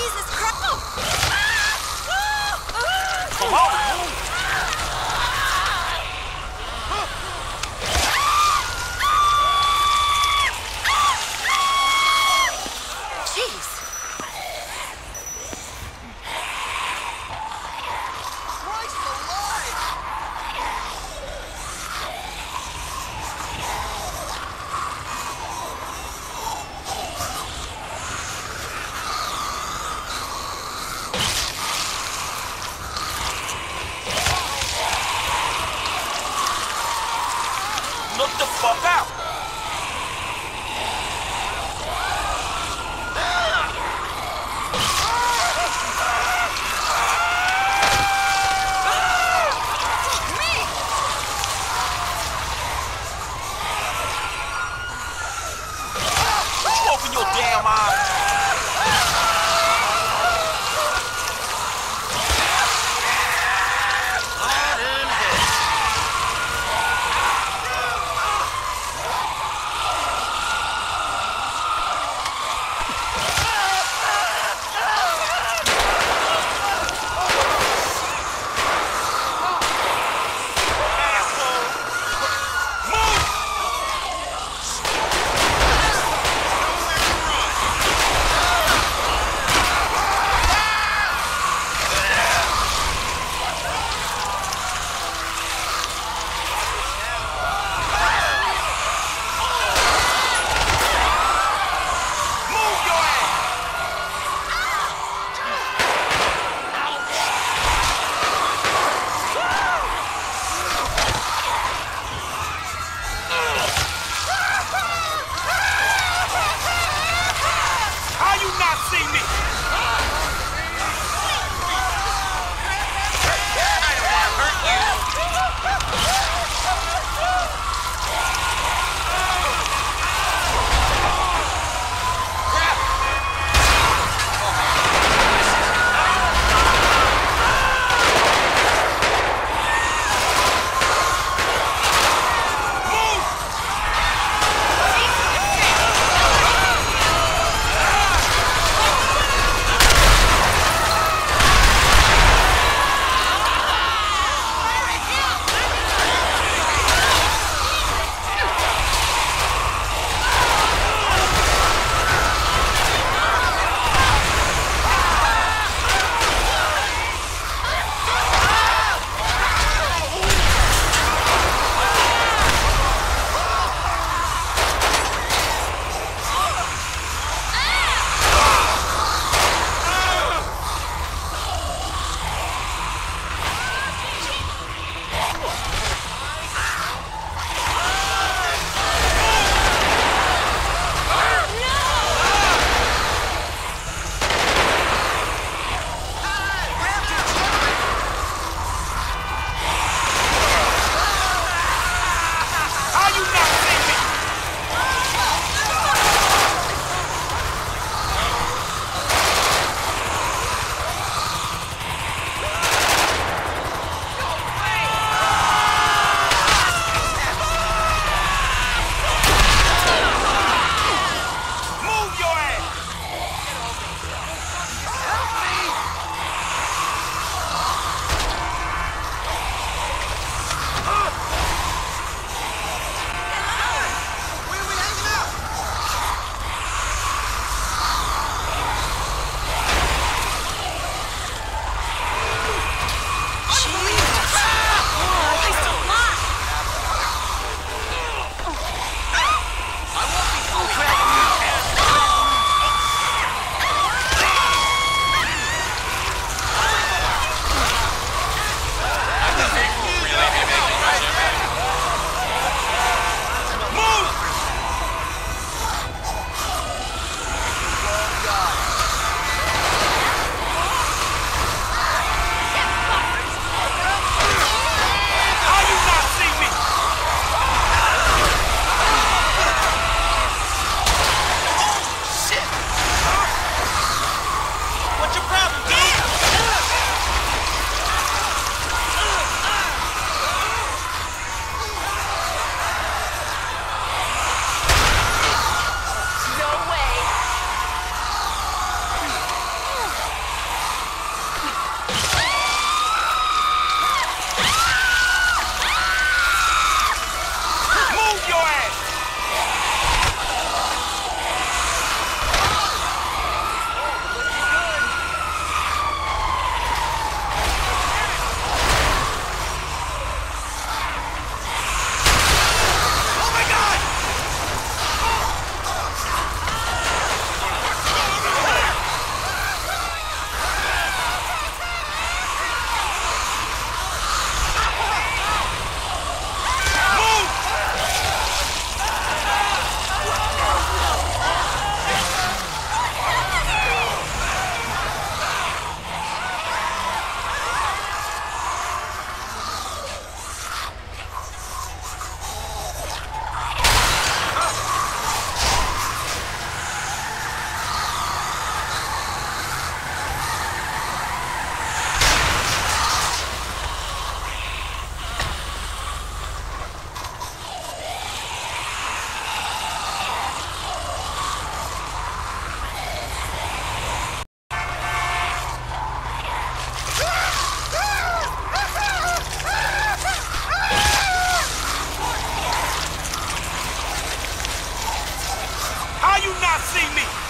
Jesus Christ! Come on! God see me.